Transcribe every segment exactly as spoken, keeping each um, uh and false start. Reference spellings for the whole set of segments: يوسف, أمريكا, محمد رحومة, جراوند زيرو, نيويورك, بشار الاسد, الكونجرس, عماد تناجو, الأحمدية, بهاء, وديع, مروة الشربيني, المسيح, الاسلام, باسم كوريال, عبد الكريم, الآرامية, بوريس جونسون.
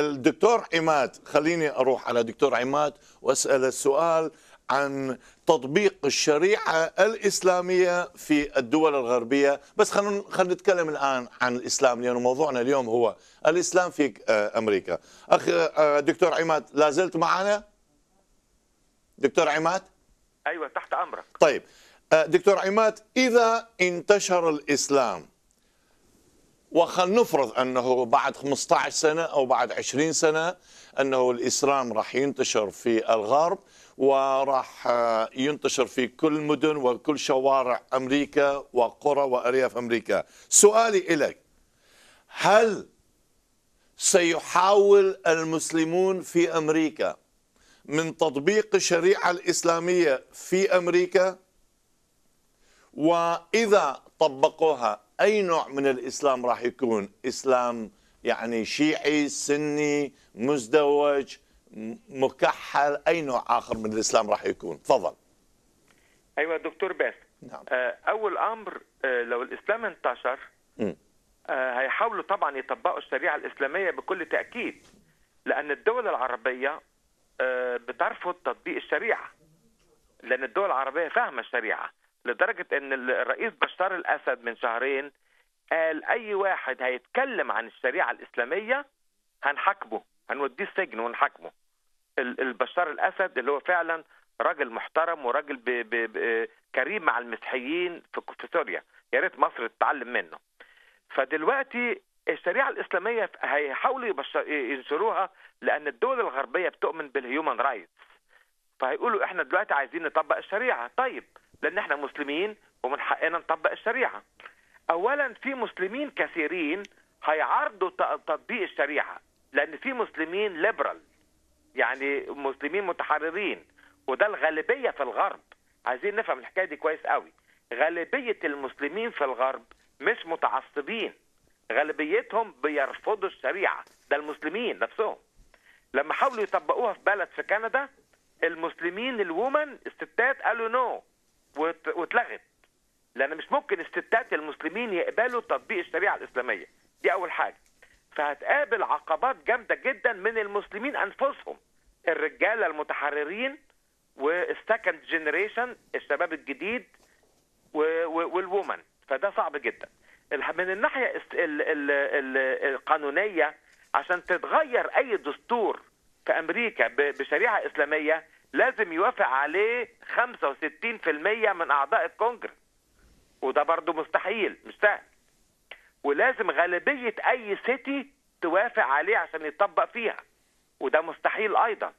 الدكتور عماد، خليني أروح على دكتور عماد وأسأل السؤال عن تطبيق الشريعة الإسلامية في الدول الغربية، بس خلينا خلينا نتكلم الآن عن الإسلام لأنه موضوعنا اليوم هو الإسلام في أمريكا. أخ دكتور عماد، لا زلت معنا؟ دكتور عماد؟ أيوة تحت أمرك. طيب دكتور عماد، إذا انتشر الإسلام وخلينا نفرض أنه بعد خمسة عشر سنة أو بعد عشرين سنة أنه الإسلام راح ينتشر في الغرب وراح ينتشر في كل مدن وكل شوارع أمريكا وقرى وأرياف أمريكا، سؤالي إليك، هل سيحاول المسلمون في أمريكا من تطبيق الشريعة الإسلامية في أمريكا؟ وإذا طبقوها أي نوع من الإسلام راح يكون؟ إسلام يعني شيعي، سني، مزدوج، مكحل، أي نوع آخر من الإسلام راح يكون؟ تفضل. أيوة دكتور باسم. نعم. أول أمر لو الإسلام انتشر م. هيحاولوا طبعا يطبقوا الشريعة الإسلامية بكل تأكيد، لأن الدول العربية بترفض تطبيق الشريعة، لأن الدول العربية فاهمة الشريعة لدرجة ان الرئيس بشار الاسد من شهرين قال اي واحد هيتكلم عن الشريعة الاسلامية هنحاكمه، هنوديه السجن ونحاكمه. البشار الاسد اللي هو فعلا راجل محترم وراجل كريم مع المسيحيين في سوريا، يا ريت مصر تتعلم منه. فدلوقتي الشريعة الاسلامية هيحاولوا ينشروها لان الدول الغربية بتؤمن بالهيومن رايتس، فهيقولوا احنا دلوقتي عايزين نطبق الشريعة. طيب لأن احنا مسلمين ومن حقنا نطبق الشريعة. أولا في مسلمين كثيرين هيعارضوا تطبيق الشريعة، لأن في مسلمين ليبرال يعني مسلمين متحررين، وده الغالبية في الغرب. عايزين نفهم الحكاية دي كويس قوي. غالبية المسلمين في الغرب مش متعصبين، غالبيتهم بيرفضوا الشريعة، ده المسلمين نفسهم. لما حاولوا يطبقوها في بلد في كندا، المسلمين الومن الستات قالوا نو واتلغت، لان مش ممكن الستات المسلمين يقبلوا تطبيق الشريعه الاسلاميه دي. اول حاجه فهتقابل عقبات جامده جدا من المسلمين انفسهم، الرجاله المتحررين والسكند جنريشن الشباب الجديد والومن، فده صعب جدا. من الناحيه القانونيه عشان تتغير اي دستور في امريكا بشريعه اسلاميه لازم يوافق عليه خمسة وستين بالمئة من أعضاء الكونجرس، وده برضه مستحيل مش سهل. ولازم غالبية أي سيتي توافق عليه عشان يطبق فيها، وده مستحيل أيضا.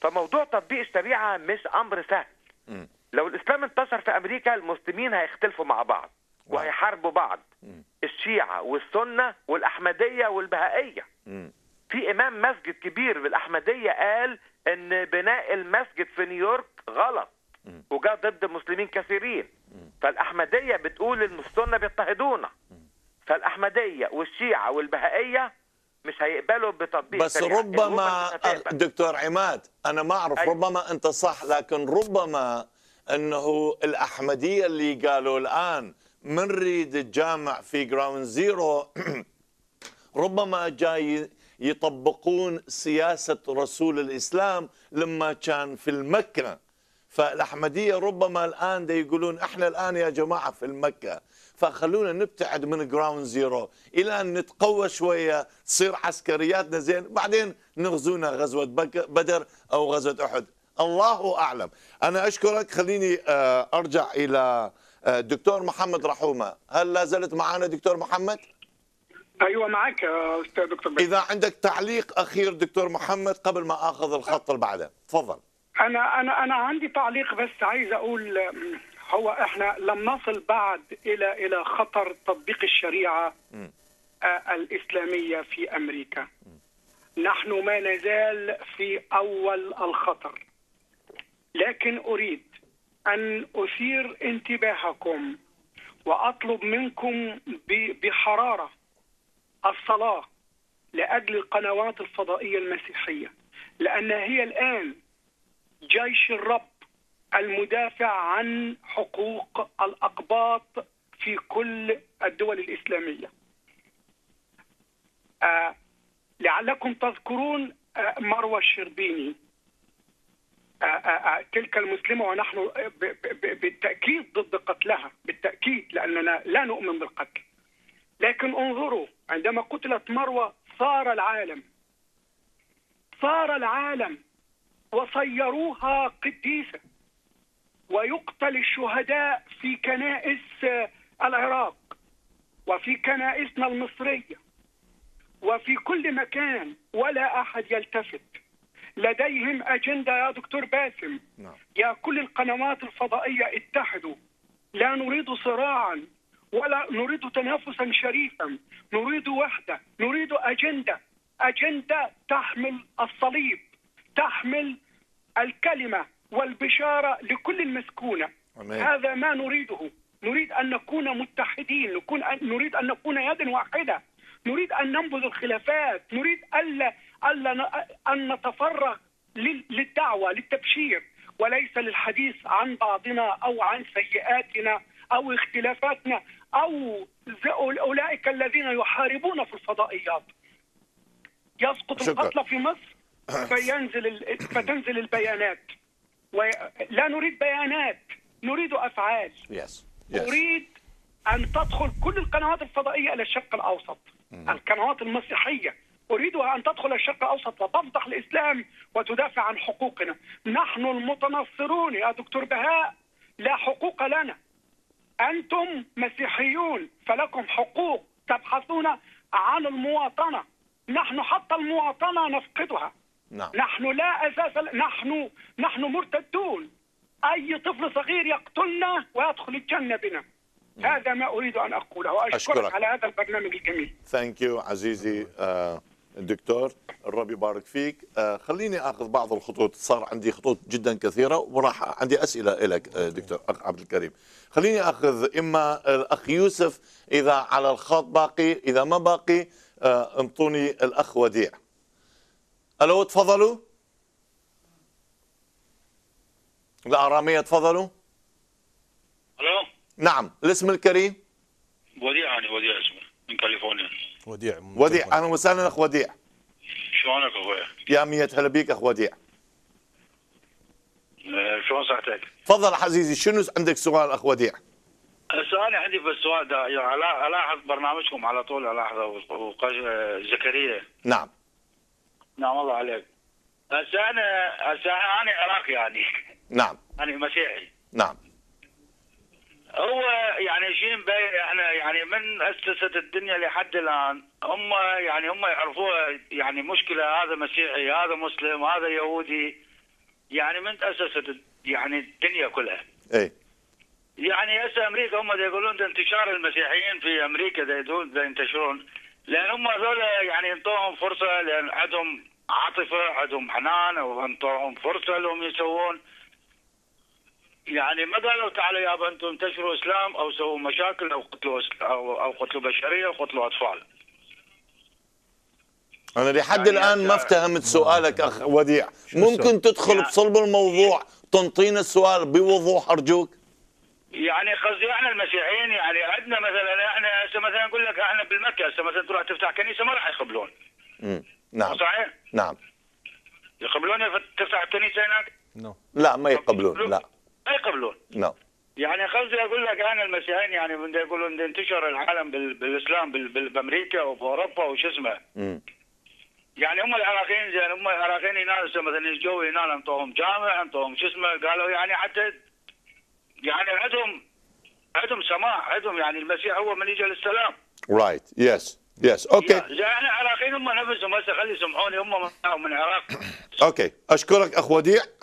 فموضوع تطبيق الشريعة مش أمر سهل. م. لو الإسلام انتشر في أمريكا المسلمين هيختلفوا مع بعض وهيحاربوا بعض، م. الشيعة والسنة والأحمدية والبهائية. م. في إمام مسجد كبير بالأحمدية قال ان بناء المسجد في نيويورك غلط وجاء ضد مسلمين كثيرين، فالاحمديه بتقول المسلمين بيضطهدونا، فالاحمديه والشيعه والبهائيه مش هيقبلوا بتطبيق. بس ربما دكتور عماد انا ما اعرف، أيوة. ربما انت صح، لكن ربما انه الاحمديه اللي قالوا الان منريد الجامع في جراوند زيرو ربما جاي يطبقون سياسة رسول الإسلام لما كان في المكة، فالأحمدية ربما الآن ده يقولون إحنا الآن يا جماعة في المكة، فخلونا نبتعد من جراوند زيرو إلى أن نتقوى شوية، تصير عسكرياتنا زين، بعدين نغزونا غزوة بدر أو غزوة أحد، الله أعلم. أنا أشكرك. خليني أرجع إلى دكتور محمد رحومة. هل لا زلت معنا دكتور محمد؟ ايوه معاك يا استاذ دكتور باسم. اذا عندك تعليق اخير دكتور محمد قبل ما اخذ الخط اللي بعده، تفضل. انا انا انا عندي تعليق بس عايز اقول، هو احنا لم نصل بعد الى الى خطر تطبيق الشريعه م. الاسلاميه في امريكا. م. نحن ما نزال في اول الخطر، لكن اريد ان اثير انتباهكم واطلب منكم بحراره الصلاة لأجل القنوات الفضائية المسيحية، لأن هي الآن جيش الرب المدافع عن حقوق الأقباط في كل الدول الإسلامية. لعلكم تذكرون مروة الشربيني تلك المسلمة، ونحن بالتأكيد ضد قتلها بالتأكيد لأننا لا نؤمن بالقتل، لكن انظروا عندما قتلت مروة صار العالم صار العالم وصيروها قديسة، ويقتل الشهداء في كنائس العراق وفي كنائسنا المصرية وفي كل مكان ولا أحد يلتفت. لديهم أجندة يا دكتور باسم، يا كل القنوات الفضائية اتحدوا، لا نريد صراعا ولا نريد تنافسا شريفا، نريد وحدة، نريد أجندة، أجندة تحمل الصليب، تحمل الكلمة والبشارة لكل المسكونة. أمين. هذا ما نريده، نريد أن نكون متحدين، نكون نريد أن نكون يدا واحدة، نريد أن ننبذ الخلافات، نريد ألا ألا أن نتفرغ للدعوة للتبشير وليس للحديث عن بعضنا أو عن سيئاتنا أو اختلافاتنا أو أولئك الذين يحاربون في الفضائيات. يسقط القتل في مصر فينزل فتنزل البيانات، ولا نريد بيانات، نريد أفعال. yes. Yes. أريد أن تدخل كل القنوات الفضائية إلى الشرق الأوسط، mm. القنوات المسيحية أريدها أن تدخل الشرق الأوسط وتفضح الإسلام وتدافع عن حقوقنا. نحن المتنصرون يا دكتور بهاء لا حقوق لنا، أنتم مسيحيون فلكم حقوق، تبحثون عن المواطنة، نحن حتى المواطنة نفقدها. نعم. نحن لا أساس، نحن نحن مرتدون، أي طفل صغير يقتلنا ويدخل الجنة بنا. مم. هذا ما أريد أن أقوله، وأشكرك أشكرك. على هذا البرنامج الجميل. ثانك يو عزيزي آه الدكتور، الرب يبارك فيك. آه خليني أخذ بعض الخطوط، صار عندي خطوط جدا كثيرة وراح عندي أسئلة إلك آه دكتور عبد الكريم. خليني أخذ إما الأخ يوسف إذا على الخط باقي، إذا ما باقي آه انطوني الأخ وديع. ألو تفضلوا. الأرامية تفضلوا. ألو. نعم، الاسم الكريم. وديع، أنا وديع اسمه من كاليفورنيا. وديع وديع أهلا وسهلا أخ وديع. شلونك أخويا؟ يا مية هلا بيك أخ وديع. شلون صحتك؟ تفضل عزيزي، شنو عندك سؤال أخ وديع؟ هسه أنا عندي في السؤال ده، يعني ألاحظ برنامجكم على طول ألاحظه زكريا. نعم. نعم الله عليك. هسه أنا هسه أنا عراقي يعني. نعم. أنا مسيحي. نعم. هو يعني شيء مبين، احنا يعني من اسست الدنيا لحد الان هم يعني هم يعرفوها، يعني مشكله هذا مسيحي هذا مسلم هذا يهودي، يعني من اسست يعني الدنيا كلها. اي يعني هسه امريكا هم يقولون ده انتشار المسيحيين في امريكا، ده يدون ينتشرون لان هم هذول يعني انطوهم فرصه، لان عندهم عاطفه عندهم حنان وانطوهم فرصه لهم يسوون، يعني ما قالوا تعالوا يابا انتم انتشروا اسلام او سووا مشاكل او قتلوا او او قتلوا بشريه او قتلوا اطفال. انا لحد يعني الان ما افتهمت سؤالك اخ وديع، ممكن تدخل يعني بصلب الموضوع تنطينا السؤال بوضوح ارجوك؟ يعني قصدي احنا المسيحيين يعني عندنا مثلا، احنا هسه مثلا اقول لك احنا بالمكه هسه مثلا تروح تفتح كنيسه ما راح يقبلون. امم نعم صحيح؟ نعم يقبلون تفتح كنيسه هناك؟ لا ما يقبلون، لا ما يقبلون. نعم. يعني قصدي اقول لك انا المسيحيين يعني من يقولون انتشر العالم بالاسلام بامريكا وفي اوروبا وش اسمه. امم. يعني هم العراقيين زين، هم العراقيين هنا مثلا اجوا هنا انطوهم جامع انطوهم شو اسمه، قالوا يعني حتى يعني عندهم عندهم سماع عندهم، يعني المسيح هو من يجي للسلام. رايت يس يس اوكي. يعني العراقيين هم نفسهم هسه خلي يسمعوني، هم من العراق. اوكي اشكرك اخ وديع.